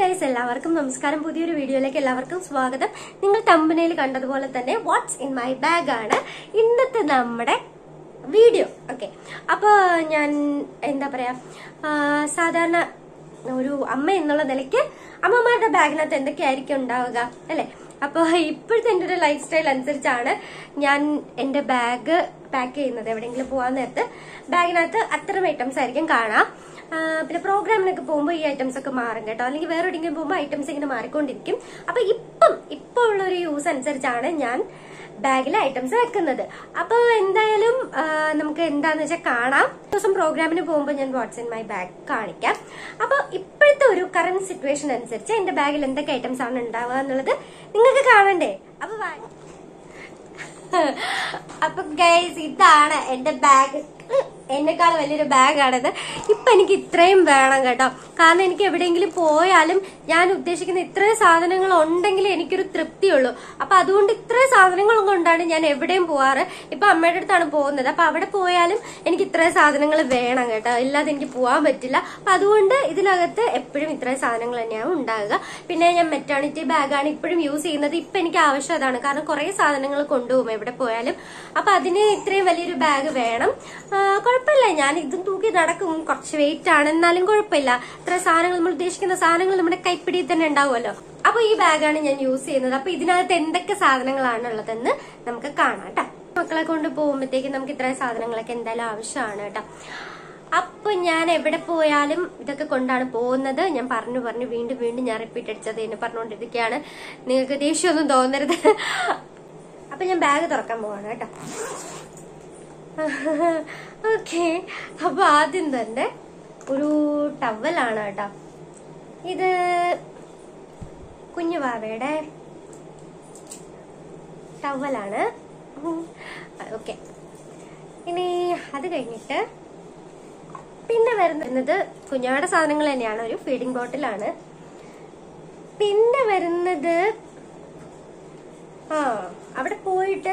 guys, എല്ലാവർക്കും നമസ്കാരം. പുതിയൊരു വീഡിയോയിലേക്ക് എല്ലാവർക്കും സ്വാഗതം. നിങ്ങൾ തമ്പനയിൽ കണ്ടതുപോലെ തന്നെ വാട്ട്സ് ഇൻ മൈ ബാഗ് ആണ് ഇന്നത്തെ നമ്മുടെ വീഡിയോ. ഓക്കെ, അപ്പോൾ ഞാൻ എന്താ പറയുക, സാധാരണ ഒരു അമ്മ എന്നുള്ള നിലയ്ക്ക് അമ്മമാരുടെ ബാഗിനകത്ത് എന്തൊക്കെയായിരിക്കും ഉണ്ടാവുക അല്ലേ? അപ്പോൾ ഇപ്പോഴത്തെ എൻ്റെ ഒരു ലൈഫ് സ്റ്റൈൽ അനുസരിച്ചാണ് ഞാൻ എൻ്റെ ബാഗ് പാക്ക് ചെയ്യുന്നത്. എവിടെയെങ്കിലും പോകാൻ നേരത്ത് ബാഗിനകത്ത് അത്തരം ഐറ്റംസ് ആയിരിക്കും കാണാം. പിന്നെ പ്രോഗ്രാമിനൊക്കെ പോകുമ്പോൾ ഈ ഐറ്റംസ് ഒക്കെ മാറും കേട്ടോ, അല്ലെങ്കിൽ വേറെ എവിടെയെങ്കിലും പോകുമ്പോൾ ഐറ്റംസ് ഇങ്ങനെ മാറിക്കൊണ്ടിരിക്കും. അപ്പൊ ഇപ്പൊ ഉള്ളൊരു യൂസ് അനുസരിച്ചാണ് ഞാൻ ബാഗിലെ ഐറ്റംസ് വെക്കുന്നത്. അപ്പൊ എന്തായാലും നമുക്ക് എന്താന്ന് വെച്ചാൽ കാണാം. ദിവസം പ്രോഗ്രാമിന് പോകുമ്പോൾ ഞാൻ വാട്ട്സ് ഇൻ മൈ ബാഗ് കാണിക്കാം. അപ്പൊ ഇപ്പോഴത്തെ ഒരു കറന്റ് സിറ്റുവേഷൻ അനുസരിച്ച് എന്റെ ബാഗിൽ എന്തൊക്കെ ഐറ്റംസ് ആണ് ഉണ്ടാവുക എന്നുള്ളത് നിങ്ങൾക്ക് കാണണ്ടേ? അപ്പൊ ഗൈസ്, ഇതാണ് എന്റെ ബാഗ്. എന്നെക്കാൾ വലിയൊരു ബാഗാണത്. ഇപ്പം എനിക്ക് ഇത്രയും വേണം കേട്ടോ, കാരണം എനിക്ക് എവിടെയെങ്കിലും പോയാലും ഞാൻ ഉദ്ദേശിക്കുന്ന ഇത്രയും സാധനങ്ങൾ ഉണ്ടെങ്കിൽ എനിക്കൊരു തൃപ്തിയുള്ളൂ. അപ്പം അതുകൊണ്ട് ഇത്രയും സാധനങ്ങൾ കൊണ്ടാണ് ഞാൻ എവിടെയും പോവാറ്. ഇപ്പം അമ്മയുടെ അടുത്താണ് പോകുന്നത്, അപ്പം അവിടെ പോയാലും എനിക്ക് ഇത്രയും സാധനങ്ങൾ വേണം കേട്ടോ, ഇല്ലാതെ എനിക്ക് പോകാൻ പറ്റില്ല. അപ്പം അതുകൊണ്ട് ഇതിനകത്ത് എപ്പോഴും ഇത്രയും സാധനങ്ങൾ തന്നെയാണ് ഉണ്ടാകുക. പിന്നെ ഞാൻ മെറ്റേണിറ്റി ബാഗാണ് ഇപ്പോഴും യൂസ് ചെയ്യുന്നത്. ഇപ്പം എനിക്ക് ആവശ്യം അതാണ്, കാരണം കുറേ സാധനങ്ങൾ കൊണ്ടുപോകും എവിടെ പോയാലും. അപ്പം അതിന് ഇത്രയും വലിയൊരു ബാഗ് വേണം. കുഴപ്പമില്ല, ഞാൻ ഇതും തൂക്കി നടക്കും. കുറച്ച് വെയിറ്റ് ആണ്, എന്നാലും കുഴപ്പമില്ല. ഇത്ര സാധനങ്ങൾ, നമ്മൾ ഉദ്ദേശിക്കുന്ന സാധനങ്ങൾ നമ്മുടെ കൈപ്പിടിയിൽ തന്നെ ഉണ്ടാവുമല്ലോ. അപ്പൊ ഈ ബാഗാണ് ഞാൻ യൂസ് ചെയ്യുന്നത്. അപ്പൊ ഇതിനകത്ത് എന്തൊക്കെ സാധനങ്ങളാണ് ഉള്ളതെന്ന് നമുക്ക് കാണാം കേട്ടോ. മക്കളെ കൊണ്ട് പോകുമ്പോഴത്തേക്കും നമുക്ക് ഇത്രയും സാധനങ്ങളൊക്കെ എന്തായാലും ആവശ്യമാണ് കേട്ടോ. അപ്പൊ ഞാൻ എവിടെ പോയാലും ഇതൊക്കെ കൊണ്ടാണ് പോകുന്നത്. ഞാൻ പറഞ്ഞു വീണ്ടും ഞാൻ റിപ്പീറ്റ് അടിച്ചത് എന്നെ പറഞ്ഞുകൊണ്ടിരിക്കുകയാണ്. നിങ്ങൾക്ക് ദേഷ്യമൊന്നും തോന്നരുത്. അപ്പൊ ഞാൻ ബാഗ് തുറക്കാൻ പോവാണ് കേട്ടോ. ഓക്കെ, അപ്പൊ ആദ്യം തന്നെ ഒരു ടവലാണ് കേട്ടോ. ഇത് കുഞ്ഞു വാവയുടെ ടവലാണ്. ഓക്കെ, ഇനി അത് കഴിഞ്ഞിട്ട് പിന്നെ വരുന്നത് കുഞ്ഞാവയുടെ സാധനങ്ങൾ തന്നെയാണ്. ഒരു ഫീഡിങ് ബോട്ടിലാണ്. പിന്നെ വരുന്നത് അവിടെ പോയിട്ട്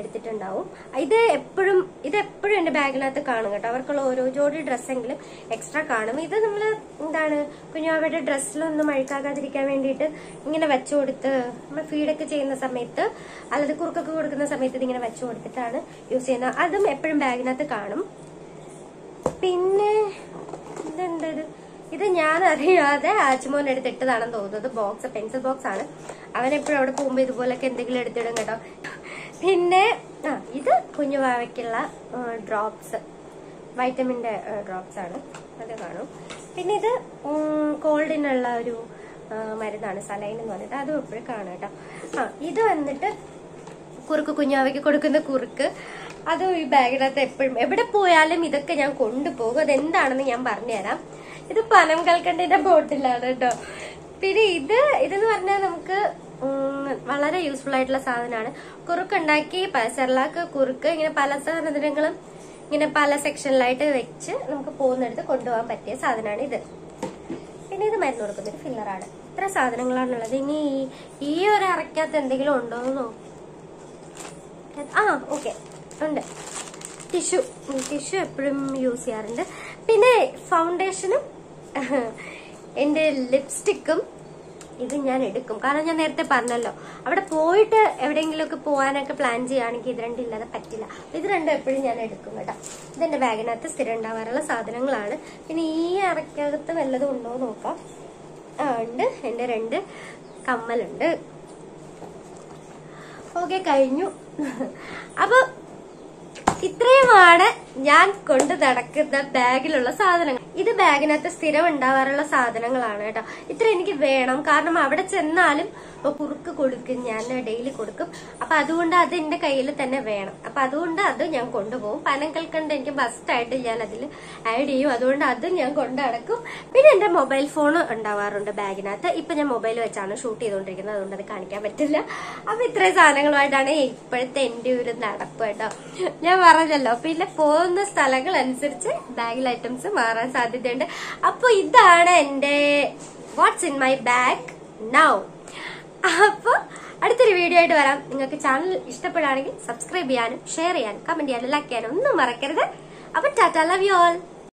എടുത്തിട്ടുണ്ടാവും. ഇത് എപ്പോഴും എന്റെ ബാഗിനകത്ത് കാണും കേട്ടോ. അവർക്കുള്ള ഓരോ ജോഡി ഡ്രസ്സെങ്കിലും എക്സ്ട്രാ കാണും. ഇത് നമ്മൾ എന്താണ്, കുഞ്ഞാവയുടെ ഡ്രസ്സിലൊന്നും അഴുക്കാകാതിരിക്കാൻ വേണ്ടിയിട്ട് ഇങ്ങനെ വെച്ചു കൊടുത്ത്, നമ്മൾ ഫീഡൊക്കെ ചെയ്യുന്ന സമയത്ത് അല്ലാതെ കുറുക്കൊക്കെ കൊടുക്കുന്ന സമയത്ത് ഇതിങ്ങനെ വെച്ചു കൊടുത്തിട്ടാണ് യൂസ് ചെയ്യുന്നത്. അതും എപ്പോഴും ബാഗിനകത്ത് കാണും. പിന്നെ ഇതെന്തത്, ഇത് ഞാൻ അറിയാതെ ആച്ചുമോൻ എടുത്തിട്ടതാണെന്ന് തോന്നുന്നത്. ബോക്സ്, പെൻസിൽ ബോക്സ് ആണ്. അവനെപ്പോഴും അവിടെ പോകുമ്പോൾ ഇതുപോലൊക്കെ എന്തെങ്കിലും എടുത്തിടും കേട്ടോ. പിന്നെ ഇത് കുഞ്ഞുവാവയ്ക്കുള്ള ഡ്രോപ്സ്, വൈറ്റമിൻ്റെ ഡ്രോപ്സ് ആണ്, അത് കാണും. പിന്നെ ഇത് കോൾഡിനുള്ള ഒരു മരുന്നാണ്, സലൈൻ എന്ന് പറഞ്ഞിട്ട്, അതും എപ്പോഴും കാണും കേട്ടോ. ഇത് വന്നിട്ട് കുറുക്ക്, കുഞ്ഞുവാവയ്ക്ക് കൊടുക്കുന്ന കുറുക്ക്, അതും ഈ ബാഗിനകത്ത് എപ്പോഴും എവിടെ പോയാലും ഇതൊക്കെ ഞാൻ കൊണ്ടുപോകും. അതെന്താണെന്ന് ഞാൻ പറഞ്ഞുതരാം. ഇത് പനം കൽക്കണ്ടിന്റെ ബോട്ടിലാണ് കേട്ടോ. പിന്നെ ഇതെന്ന് പറഞ്ഞാൽ നമുക്ക് വളരെ യൂസ്ഫുൾ ആയിട്ടുള്ള സാധനമാണ്. കുറുക്കുണ്ടാക്കി സെർലാക്ക്, കുറുക്ക്, ഇങ്ങനെ പല സാധനങ്ങളും ഇങ്ങനെ പല സെക്ഷനിലായിട്ട് വെച്ച് നമുക്ക് പോകുന്നിടത്ത് കൊണ്ടുപോകാൻ പറ്റിയ സാധനമാണ് ഇത്. പിന്നെ ഇത് മരുന്ന് കൊടുക്കുന്ന ഒരു ഫില്ലറാണ്. ഇത്ര സാധനങ്ങളാണുള്ളത്. ഇനി ഈ ഒരു അരക്കകത്ത് എന്തെങ്കിലും ഉണ്ടോ എന്ന് നോക്കും. ഓക്കെ, ഉണ്ട്. ടിഷ്യു എപ്പോഴും യൂസ് ചെയ്യാറുണ്ട്. പിന്നെ ഫൗണ്ടേഷനും എൻ്റെ ലിപ്സ്റ്റിക്കും ഇത് ഞാൻ എടുക്കും, കാരണം ഞാൻ നേരത്തെ പറഞ്ഞല്ലോ അവിടെ പോയിട്ട് എവിടെയെങ്കിലുമൊക്കെ പോകാനൊക്കെ പ്ലാൻ ചെയ്യുകയാണെങ്കിൽ ഇത് രണ്ടും ഇല്ലാതെ പറ്റില്ല. ഇത് രണ്ടും എപ്പോഴും ഞാൻ എടുക്കും കേട്ടോ. ഇതെൻ്റെ ബാഗിനകത്ത് സ്ഥിരം ഉണ്ടാവാറുള്ള സാധനങ്ങളാണ്. പിന്നെ ഈ അറയ്ക്കകത്ത് വല്ലതും ഉണ്ടോ നോക്കാം. ഉണ്ട്, എൻ്റെ രണ്ട് കമ്മലുണ്ട്. ഓക്കെ, കഴിഞ്ഞു. അപ്പോൾ ഇത്രയുമാണ് ഞാൻ കൊണ്ട് നടക്കുന്ന ബാഗിലുള്ള സാധനങ്ങൾ. ഇത് ബാഗിനകത്ത് സ്ഥിരം ഉണ്ടാവാറുള്ള സാധനങ്ങളാണ് കേട്ടോ. ഇത്ര എനിക്ക് വേണം, കാരണം അവിടെ ചെന്നാലും കുറുക്ക് കൊടുക്കും, ഞാൻ ഡെയിലി കൊടുക്കും. അപ്പൊ അതുകൊണ്ട് അത് എന്റെ കയ്യിൽ തന്നെ വേണം. അപ്പൊ അതുകൊണ്ട് അത് ഞാൻ കൊണ്ടുപോകും. പനം കൽക്കണ്ട് എനിക്ക് ബസ്റ്റായിട്ട് ഞാൻ അതിൽ ആഡ് ചെയ്യും, അതുകൊണ്ട് അതും ഞാൻ കൊണ്ടു നടക്കും. പിന്നെ എന്റെ മൊബൈൽ ഫോൺ ഉണ്ടാവാറുണ്ട് ബാഗിനകത്ത്. ഇപ്പൊ ഞാൻ മൊബൈൽ വെച്ചാണ് ഷൂട്ട് ചെയ്തുകൊണ്ടിരിക്കുന്നത്, അതുകൊണ്ട് അത് കാണിക്കാൻ പറ്റില്ല. അപ്പൊ ഇത്രയും സാധനങ്ങളുമായിട്ടാണ് ഇപ്പോഴത്തെ എന്റെ ഒരു നടപ്പ് കേട്ടോ. ഞാൻ പറഞ്ഞല്ലോ, പിന്നെ പോകുന്ന പോകുന്ന സ്ഥലങ്ങൾ അനുസരിച്ച് ബാഗിൽ ഐറ്റംസ് മാറാൻ സാധ്യതയുണ്ട്. അപ്പോൾ ഇതാണ് എൻ്റെ what's in my bag now. അപ്പോൾ അടുത്തൊരു വീഡിയോ ആയിട്ട് വരാം. നിങ്ങൾക്ക് ചാനൽ ഇഷ്ടപ്പെടുകയാണെങ്കിൽ സബ്സ്ക്രൈബ് ചെയ്യാനും ഷെയർ ചെയ്യാനും കമന്റ് ചെയ്യാനും ലൈക്ക് ചെയ്യാനും ഒന്നും മറക്കരുത്. അപ്പോൾ ടാറ്റാ, ലവ് യു ഓൾ.